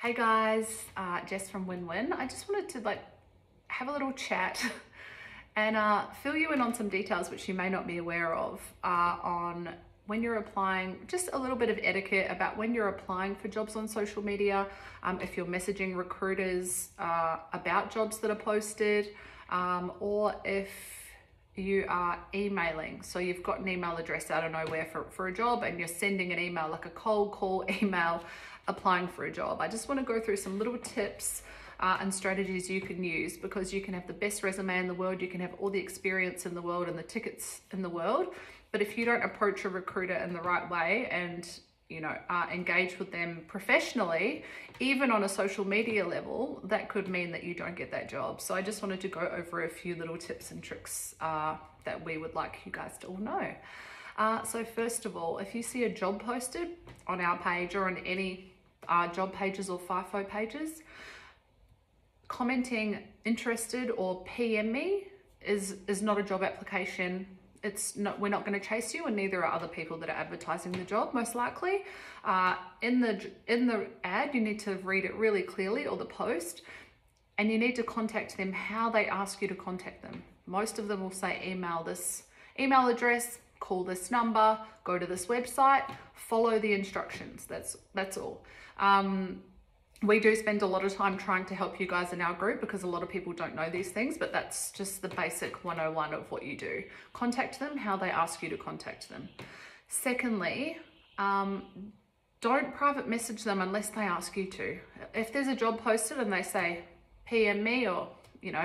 Hey guys, Jess from WinWin. I just wanted to have a little chat and fill you in on some details which you may not be aware of on when you're applying, just a little bit of etiquette about when you're applying for jobs on social media, if you're messaging recruiters about jobs that are posted, or if you are emailing. So you've got an email address out of nowhere for a job and you're sending an email, like a cold call email, applying for a job. I just want to go through some little tips and strategies you can use, because you can have the best resume in the world, you can have all the experience in the world and the tickets in the world, but if you don't approach a recruiter in the right way and engage with them professionally, even on a social media level, that could mean that you don't get that job. So I just wanted to go over a few little tips and tricks that we would like you guys to all know. So first of all, if you see a job posted on our page or on any job pages or FIFO pages, commenting interested or PM me is not a job application. It's not, we're not going to chase you, and neither are other people that are advertising the job, most likely. In the ad, you need to read it really clearly, or the post, and you need to contact them how they ask you to contact them. Most of them will say email this email address, call this number, go to this website, follow the instructions. That's all. We do spend a lot of time trying to help you guys in our group, because a lot of people don't know these things, but that's just the basic 101 of what you do. Contact them how they ask you to contact them. Secondly, don't private message them unless they ask you to. If there's a job posted and they say, PM me, or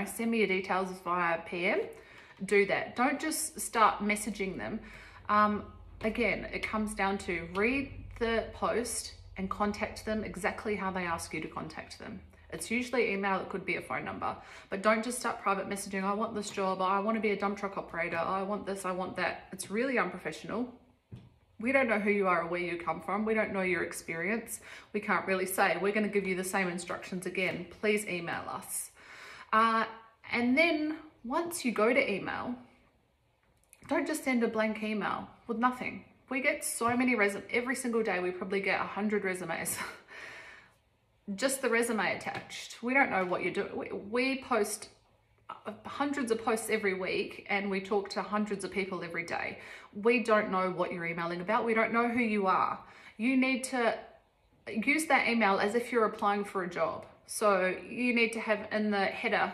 send me your details via PM, do that. Don't just start messaging them. Again, it comes down to read the post and contact them exactly how they ask you to contact them. It's usually email, it could be a phone number, but don't just start private messaging, I want this job, I want to be a dump truck operator, I want this, I want that. It's really unprofessional. We don't know who you are or where you come from. We don't know your experience. We can't really say, we're going to give you the same instructions again, please email us. And then once you go to email, don't just send a blank email with nothing. We get so many resumes every single day. We probably get 100 resumes, just the resume attached. We don't know what you're doing. We post hundreds of posts every week, and we talk to hundreds of people every day. We don't know what you're emailing about. We don't know who you are. You need to use that email as if you're applying for a job. So you need to have in the header,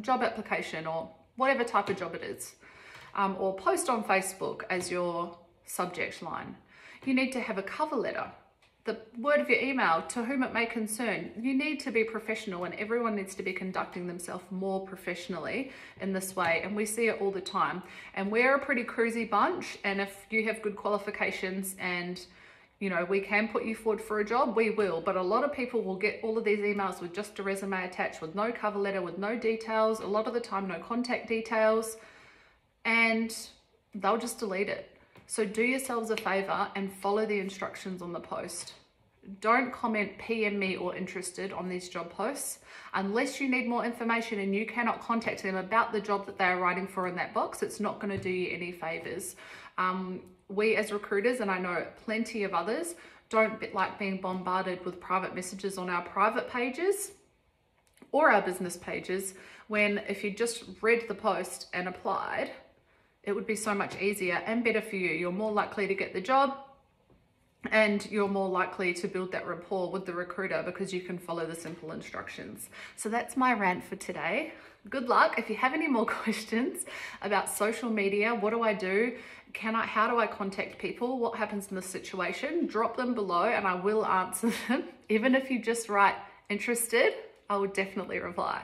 job application, or whatever type of job it is, or post on Facebook as your subject line. You need to have a cover letter, the word of your email, to whom it may concern. You need to be professional, and everyone needs to be conducting themselves more professionally in this way, and we see it all the time. And we're a pretty cruisy bunch, and if you have good qualifications and we can put you forward for a job, we will. But a lot of people will get all of these emails with just a resume attached, with no cover letter, with no details, a lot of the time no contact details, and they'll just delete it. So do yourselves a favor and follow the instructions on the post. Don't comment PM me or interested on these job posts unless you need more information and you cannot contact them about the job that they are writing for in that box. It's not going to do you any favors. We as recruiters, and I know plenty of others, don't like being bombarded with private messages on our private pages or our business pages, when if you just read the post and applied, it would be so much easier and better for you. You're more likely to get the job, and you're more likely to build that rapport with the recruiter because you can follow the simple instructions. So that's my rant for today. Good luck. If you have any more questions about social media, what do I do? How do I contact people? What happens in this situation? Drop them below and I will answer them. Even if you just write interested, I would definitely reply.